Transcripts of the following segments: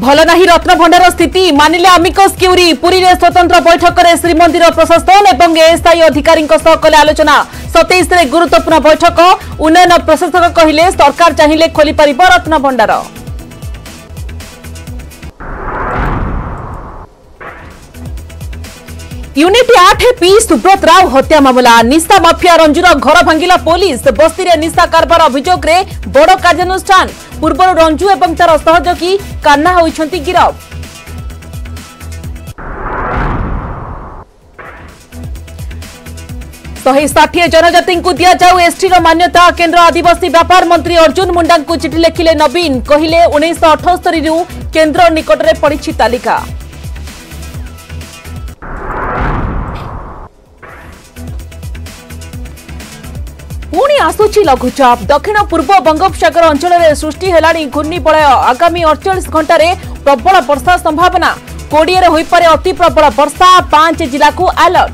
भल नाही रत्नभंडार स्थिति मानिले आमिकस क्यूरी पुरी रे स्वतंत्र बैठक रे श्रीमंदिर प्रशासन एवं एएसआई अधिकारी कले आलोचना 27 रे गुरुत्वपूर्ण बैठक उन्नयन प्रशासक कहिले सरकार चाहिए खोली पारिब रत्नभंडार। यूनिट 8 पी सुब्रत राव हत्या मामला निशा माफिया रंजूर घर भांगिला पुलिस बस्ती रे निशा कारबार अभियोग रे बड़ कार्यानुष्ठान पूर्व रंजू एवं तार सहयोगी कान्हा होइछंती गिरफ। सही 60 जनजाति को दिया जाऊ एसटी रो मान्यता केंद्र आदिवासी व्यापार मंत्री अर्जुन मुंडा को चिठी लिखिले नवीन कहिले 1978 रु केंद्र निकट रे पड़ी तालिका। पुणी आसुची लघुचाप दक्षिण पूर्व बंगोपसागर अंचल में सृष्टि हेलाणी घूर्णिबलय आगामी 48 घंटा प्रबल वर्षा संभावना 20 रे होइपारे अति प्रबल वर्षा 5 जिला को अलर्ट।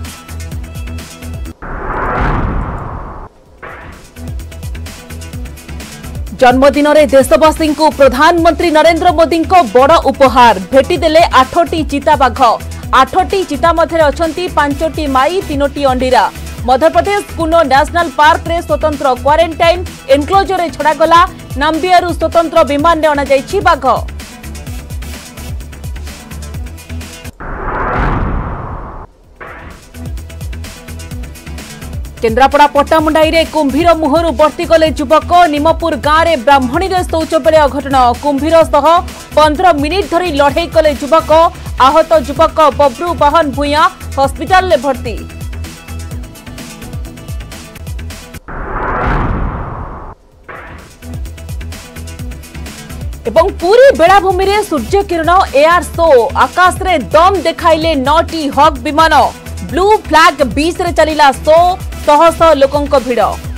जन्मदिन रे देशवासी को प्रधानमंत्री नरेंद्र मोदी को बड़ उपहार भेटी देले 8 चीताबाघ 8 चीता मध्ये अछंती 5 माई 3 अंडीरा। मध्य प्रदेश कुनो नेशनल पार्क रे स्वतंत्र क्वारेंटाइन एनक्लोजर रे छड़ा गला नाम्बियारू स्वतंत्र विमान ने अणा जायछि बाघ। केन्द्रापड़ा पट्टामुंडाई रे कुंभीर मुहरु बर्तीगले युवक निमपुर गाँव रे ब्राह्मणी रे शौच बेले अघटन कुंभीर सह 15 मिनिट धरी लड़े कले युवक आहत युवक बब्रू बाहन भूया हस्पिटाल रे भर्ती। एवं पूरी बेड़ाभूमि रे सूर्य किरण एआर शो आकाश रे दम देखाइले 9 हॉक विमान ब्लू फ्लैग 20 रे चलिला शो 100 लोकंक भिड़।